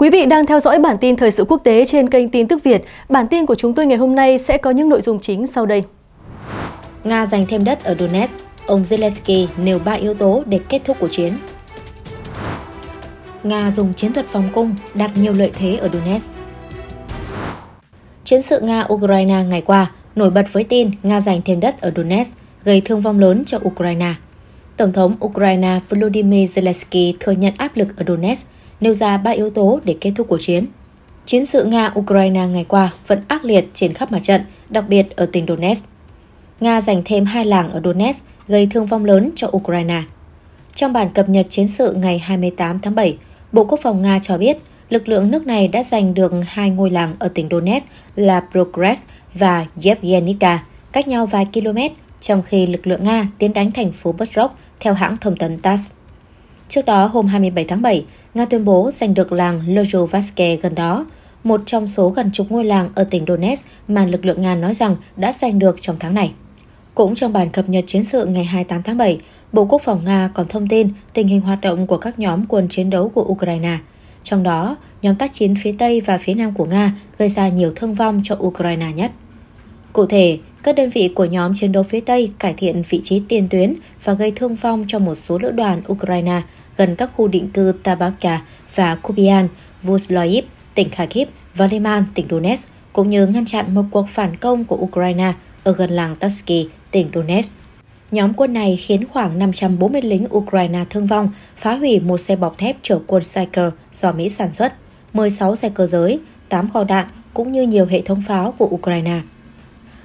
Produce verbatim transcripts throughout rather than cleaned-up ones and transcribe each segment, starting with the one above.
Quý vị đang theo dõi bản tin thời sự quốc tế trên kênh Tin tức Việt. Bản tin của chúng tôi ngày hôm nay sẽ có những nội dung chính sau đây. Nga giành thêm đất ở Donetsk, ông Zelensky nêu ba yếu tố để kết thúc cuộc chiến. Nga dùng chiến thuật phòng cung đạt nhiều lợi thế ở Donetsk. Chiến sự Nga-Ukraine ngày qua nổi bật với tin Nga giành thêm đất ở Donetsk, gây thương vong lớn cho Ukraine. Tổng thống Ukraine Volodymyr Zelensky thừa nhận áp lực ở Donetsk, nêu ra ba yếu tố để kết thúc cuộc chiến. Chiến sự Nga-Ukraine ngày qua vẫn ác liệt trên khắp mặt trận, đặc biệt ở tỉnh Donetsk. Nga giành thêm hai làng ở Donetsk, gây thương vong lớn cho Ukraine. Trong bản cập nhật chiến sự ngày hai mươi tám tháng bảy, Bộ Quốc phòng Nga cho biết lực lượng nước này đã giành được hai ngôi làng ở tỉnh Donetsk là Progres và Yevgenika, cách nhau vài km, trong khi lực lượng Nga tiến đánh thành phố Budrock theo hãng thông tấn TASS. Trước đó, hôm hai mươi bảy tháng bảy, Nga tuyên bố giành được làng Lozovaske gần đó, một trong số gần chục ngôi làng ở tỉnh Donetsk mà lực lượng Nga nói rằng đã giành được trong tháng này. Cũng trong bản cập nhật chiến sự ngày hai mươi tám tháng bảy, Bộ Quốc phòng Nga còn thông tin tình hình hoạt động của các nhóm quân chiến đấu của Ukraine. Trong đó, nhóm tác chiến phía Tây và phía Nam của Nga gây ra nhiều thương vong cho Ukraine nhất. Cụ thể, các đơn vị của nhóm chiến đấu phía Tây cải thiện vị trí tiền tuyến và gây thương vong cho một số lữ đoàn Ukraine gần các khu định cư Tabakka và Kupian Vuzloyiv, tỉnh Kharkiv và Lyman, tỉnh Donetsk, cũng như ngăn chặn một cuộc phản công của Ukraine ở gần làng Tasky, tỉnh Donetsk. Nhóm quân này khiến khoảng năm trăm bốn mươi lính Ukraine thương vong, phá hủy một xe bọc thép chở quân Stryker do Mỹ sản xuất, mười sáu xe cơ giới, tám kho đạn cũng như nhiều hệ thống pháo của Ukraine.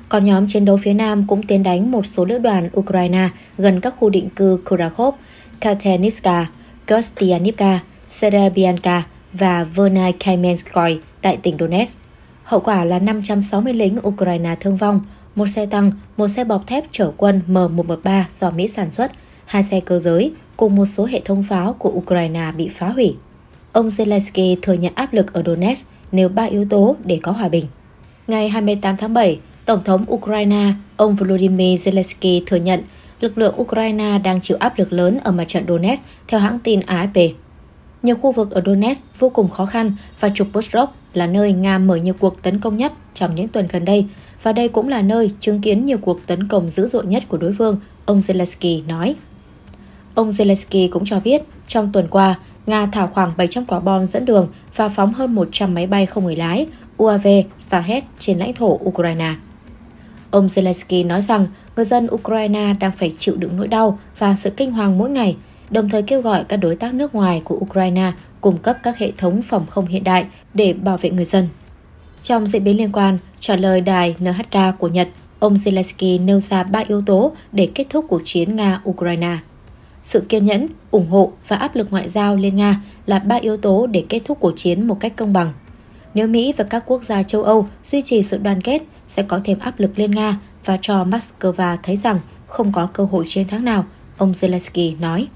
Còn nhóm chiến đấu phía Nam cũng tiến đánh một số lữ đoàn Ukraine gần các khu định cư Kurakhov, Katenitska, Kostyanyivka, Serebiyanka và Vernay Kaimenskoy tại tỉnh Donetsk. Hậu quả là năm trăm sáu mươi lính Ukraine thương vong, một xe tăng, một xe bọc thép chở quân M một một ba do Mỹ sản xuất, hai xe cơ giới cùng một số hệ thống pháo của Ukraine bị phá hủy. Ông Zelensky thừa nhận áp lực ở Donetsk, nêu ba yếu tố để có hòa bình. Ngày hai mươi tám tháng bảy, Tổng thống Ukraine, ông Volodymyr Zelensky thừa nhận lực lượng Ukraine đang chịu áp lực lớn ở mặt trận Donetsk theo hãng tin A F P. Nhiều khu vực ở Donetsk vô cùng khó khăn và trục Vostok là nơi Nga mở nhiều cuộc tấn công nhất trong những tuần gần đây, và đây cũng là nơi chứng kiến nhiều cuộc tấn công dữ dội nhất của đối phương, ông Zelensky nói. Ông Zelensky cũng cho biết, trong tuần qua, Nga thả khoảng bảy trăm quả bom dẫn đường và phóng hơn một trăm máy bay không người lái, U A V Shahed trên lãnh thổ Ukraine. Ông Zelensky nói rằng người dân Ukraine đang phải chịu đựng nỗi đau và sự kinh hoàng mỗi ngày, đồng thời kêu gọi các đối tác nước ngoài của Ukraine cung cấp các hệ thống phòng không hiện đại để bảo vệ người dân. Trong diễn biến liên quan, trả lời đài N H K của Nhật, ông Zelensky nêu ra ba yếu tố để kết thúc cuộc chiến Nga-Ukraine. Sự kiên nhẫn, ủng hộ và áp lực ngoại giao lên Nga là ba yếu tố để kết thúc cuộc chiến một cách công bằng. Nếu Mỹ và các quốc gia châu Âu duy trì sự đoàn kết, sẽ có thêm áp lực lên Nga và cho Moscow thấy rằng không có cơ hội chiến thắng nào, ông Zelensky nói.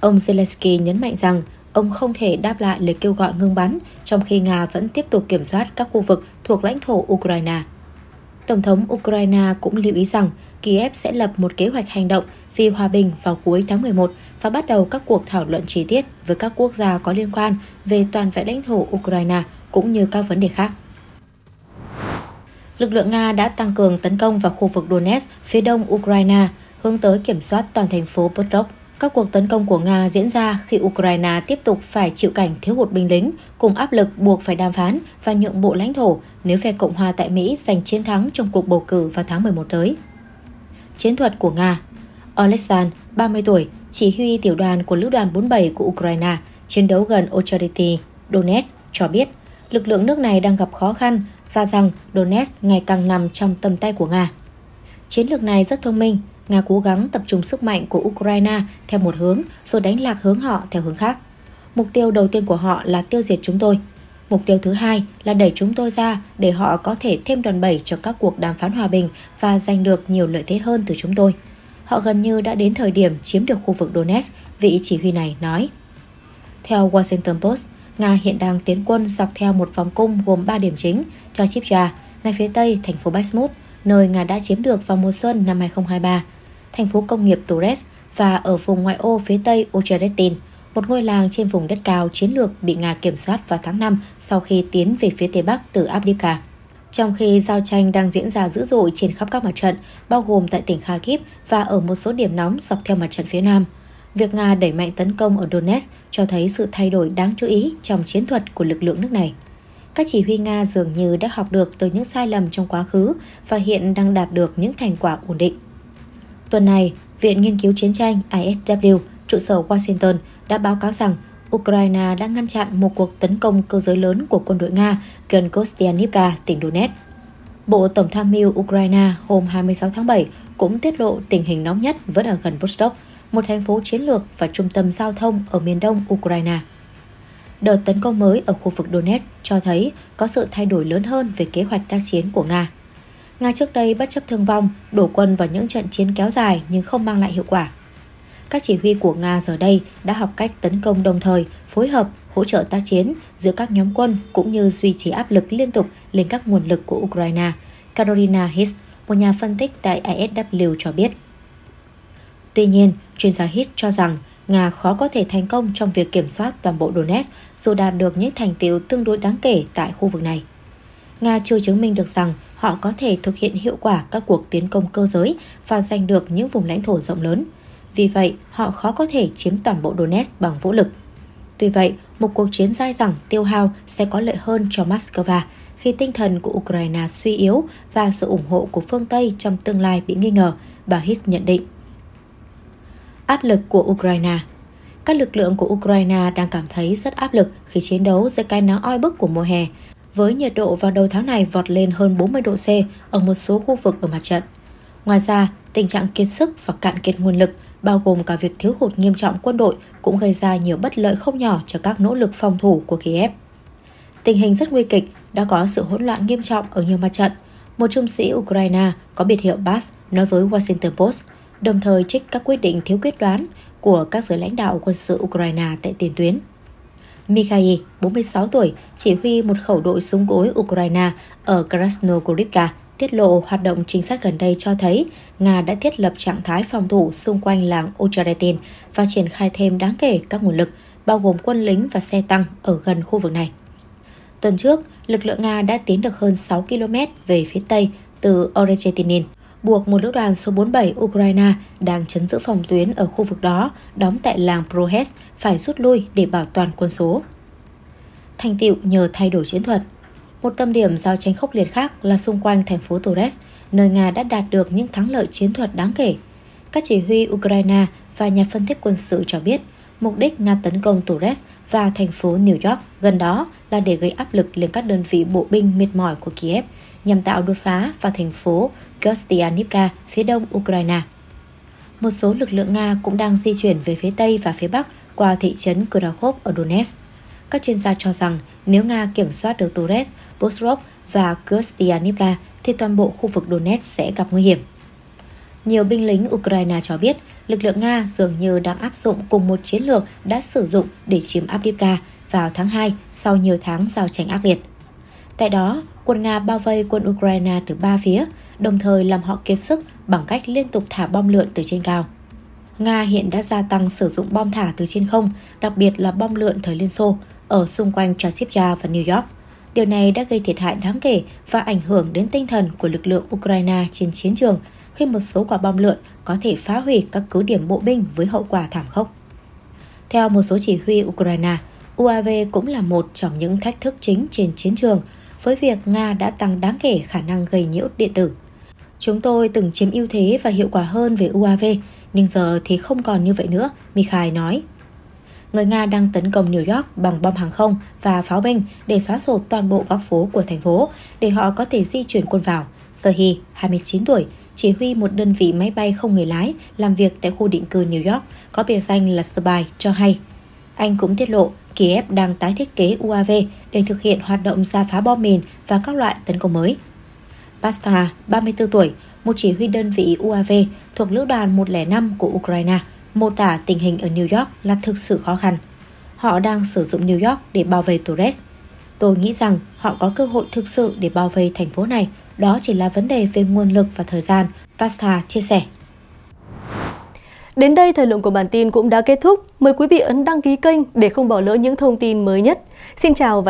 Ông Zelensky nhấn mạnh rằng ông không thể đáp lại lời kêu gọi ngừng bắn trong khi Nga vẫn tiếp tục kiểm soát các khu vực thuộc lãnh thổ Ukraine. Tổng thống Ukraine cũng lưu ý rằng Kiev sẽ lập một kế hoạch hành động vì hòa bình vào cuối tháng mười một và bắt đầu các cuộc thảo luận chi tiết với các quốc gia có liên quan về toàn vẹn lãnh thổ Ukraine cũng như các vấn đề khác. Lực lượng Nga đã tăng cường tấn công vào khu vực Donetsk phía đông Ukraine, hướng tới kiểm soát toàn thành phố Budrock. Các cuộc tấn công của Nga diễn ra khi Ukraine tiếp tục phải chịu cảnh thiếu hụt binh lính, cùng áp lực buộc phải đàm phán và nhượng bộ lãnh thổ nếu phe Cộng hòa tại Mỹ giành chiến thắng trong cuộc bầu cử vào tháng mười một tới. Chiến thuật của Nga. Oleksandr, ba mươi tuổi, chỉ huy tiểu đoàn của Lữ đoàn bốn mươi bảy của Ukraine, chiến đấu gần Ocheretyne, Donetsk, cho biết lực lượng nước này đang gặp khó khăn và rằng Donetsk ngày càng nằm trong tầm tay của Nga. Chiến lược này rất thông minh. Nga cố gắng tập trung sức mạnh của Ukraine theo một hướng rồi đánh lạc hướng họ theo hướng khác. Mục tiêu đầu tiên của họ là tiêu diệt chúng tôi. Mục tiêu thứ hai là đẩy chúng tôi ra để họ có thể thêm đòn bẩy cho các cuộc đàm phán hòa bình và giành được nhiều lợi thế hơn từ chúng tôi. Họ gần như đã đến thời điểm chiếm được khu vực Donetsk, vị chỉ huy này nói. Theo Washington Post, Nga hiện đang tiến quân dọc theo một vòng cung gồm ba điểm chính, Chasiv Yar, ngay phía tây thành phố Bakhmut, nơi Nga đã chiếm được vào mùa xuân năm hai nghìn không trăm hai mươi ba, thành phố công nghiệp Turets và ở vùng ngoại ô phía tây Ocheretyne, một ngôi làng trên vùng đất cao chiến lược bị Nga kiểm soát vào tháng năm sau khi tiến về phía Tây Bắc từ Avdiivka. Trong khi giao tranh đang diễn ra dữ dội trên khắp các mặt trận, bao gồm tại tỉnh Kharkiv và ở một số điểm nóng dọc theo mặt trận phía Nam, việc Nga đẩy mạnh tấn công ở Donetsk cho thấy sự thay đổi đáng chú ý trong chiến thuật của lực lượng nước này. Các chỉ huy Nga dường như đã học được từ những sai lầm trong quá khứ và hiện đang đạt được những thành quả ổn định. Tuần này, Viện Nghiên cứu Chiến tranh I S W, trụ sở Washington, đã báo cáo rằng Ukraine đã ngăn chặn một cuộc tấn công cơ giới lớn của quân đội Nga gần Kostyanyivka, tỉnh Donetsk. Bộ Tổng tham mưu Ukraine hôm hai mươi sáu tháng bảy cũng tiết lộ tình hình nóng nhất vẫn ở gần Vostok, một thành phố chiến lược và trung tâm giao thông ở miền đông Ukraine. Đợt tấn công mới ở khu vực Donetsk cho thấy có sự thay đổi lớn hơn về kế hoạch tác chiến của Nga. Nga trước đây bất chấp thương vong, đổ quân vào những trận chiến kéo dài nhưng không mang lại hiệu quả. Các chỉ huy của Nga giờ đây đã học cách tấn công đồng thời, phối hợp, hỗ trợ tác chiến giữa các nhóm quân cũng như duy trì áp lực liên tục lên các nguồn lực của Ukraine, Carolina Hiss, một nhà phân tích tại I S W cho biết. Tuy nhiên, chuyên gia Hiss cho rằng Nga khó có thể thành công trong việc kiểm soát toàn bộ Donetsk dù đạt được những thành tựu tương đối đáng kể tại khu vực này. Nga chưa chứng minh được rằng họ có thể thực hiện hiệu quả các cuộc tiến công cơ giới và giành được những vùng lãnh thổ rộng lớn. Vì vậy, họ khó có thể chiếm toàn bộ Donetsk bằng vũ lực. Tuy vậy, một cuộc chiến dai dẳng tiêu hao sẽ có lợi hơn cho Moscow khi tinh thần của Ukraine suy yếu và sự ủng hộ của phương Tây trong tương lai bị nghi ngờ, bà Hiss nhận định. Áp lực của Ukraine. Các lực lượng của Ukraine đang cảm thấy rất áp lực khi chiến đấu dưới cái nắng oi bức của mùa hè, với nhiệt độ vào đầu tháng này vọt lên hơn bốn mươi độ C ở một số khu vực ở mặt trận. Ngoài ra, tình trạng kiệt sức và cạn kiệt nguồn lực, bao gồm cả việc thiếu hụt nghiêm trọng quân đội, cũng gây ra nhiều bất lợi không nhỏ cho các nỗ lực phòng thủ của Kiev. Tình hình rất nguy kịch, đã có sự hỗn loạn nghiêm trọng ở nhiều mặt trận. Một trung sĩ Ukraine có biệt hiệu Bass nói với Washington Post, đồng thời trích các quyết định thiếu quyết đoán của các giới lãnh đạo quân sự Ukraine tại tiền tuyến. Mikhail, bốn mươi sáu tuổi, chỉ huy một khẩu đội súng cối Ukraine ở Krasnogorivka, tiết lộ hoạt động trinh sát gần đây cho thấy Nga đã thiết lập trạng thái phòng thủ xung quanh làng Ocheretyne và triển khai thêm đáng kể các nguồn lực, bao gồm quân lính và xe tăng ở gần khu vực này. Tuần trước, lực lượng Nga đã tiến được hơn sáu ki lô mét về phía tây từ Ocheretyne, buộc một lữ đoàn số bốn mươi bảy Ukraine đang trấn giữ phòng tuyến ở khu vực đó, đóng tại làng Progres, phải rút lui để bảo toàn quân số. Thành tựu nhờ thay đổi chiến thuật. Một tâm điểm giao tranh khốc liệt khác là xung quanh thành phố Turets, nơi Nga đã đạt được những thắng lợi chiến thuật đáng kể. Các chỉ huy Ukraine và nhà phân tích quân sự cho biết, mục đích Nga tấn công Turets và thành phố New York gần đó là để gây áp lực lên các đơn vị bộ binh mệt mỏi của Kiev, nhằm tạo đột phá vào thành phố Kostyantynivka phía đông Ukraine. Một số lực lượng Nga cũng đang di chuyển về phía tây và phía bắc qua thị trấn Kurakhov ở Donetsk. Các chuyên gia cho rằng nếu Nga kiểm soát được Turets, Vostok và Kostyantynivka thì toàn bộ khu vực Donetsk sẽ gặp nguy hiểm. Nhiều binh lính Ukraine cho biết lực lượng Nga dường như đang áp dụng cùng một chiến lược đã sử dụng để chiếm Avdiivka vào tháng hai sau nhiều tháng giao tranh ác liệt. Tại đó, quân Nga bao vây quân Ukraine từ ba phía, đồng thời làm họ kiệt sức bằng cách liên tục thả bom lượn từ trên cao. Nga hiện đã gia tăng sử dụng bom thả từ trên không, đặc biệt là bom lượn thời Liên Xô, ở xung quanh Chasiv Yar và New York. Điều này đã gây thiệt hại đáng kể và ảnh hưởng đến tinh thần của lực lượng Ukraine trên chiến trường, khi một số quả bom lượn có thể phá hủy các cứ điểm bộ binh với hậu quả thảm khốc. Theo một số chỉ huy Ukraine, U A V cũng là một trong những thách thức chính trên chiến trường, với việc Nga đã tăng đáng kể khả năng gây nhiễu điện tử. Chúng tôi từng chiếm ưu thế và hiệu quả hơn về U A V, nhưng giờ thì không còn như vậy nữa, Mikhail nói. Người Nga đang tấn công New York bằng bom hàng không và pháo binh để xóa sổ toàn bộ góc phố của thành phố, để họ có thể di chuyển quân vào. Serhiy, hai mươi chín tuổi, chỉ huy một đơn vị máy bay không người lái làm việc tại khu định cư New York, có biệt danh là Spy, cho hay. Anh cũng tiết lộ Kiev đang tái thiết kế U A V để thực hiện hoạt động ra phá bom mìn và các loại tấn công mới. Pasta, ba mươi tư tuổi, một chỉ huy đơn vị U A V thuộc lữ đoàn một không năm của Ukraine, mô tả tình hình ở New York là thực sự khó khăn. Họ đang sử dụng New York để bảo vệ Turets. Tôi nghĩ rằng họ có cơ hội thực sự để bảo vệ thành phố này. Đó chỉ là vấn đề về nguồn lực và thời gian, Pasta chia sẻ. Đến đây, thời lượng của bản tin cũng đã kết thúc. Mời quý vị ấn đăng ký kênh để không bỏ lỡ những thông tin mới nhất. Xin chào và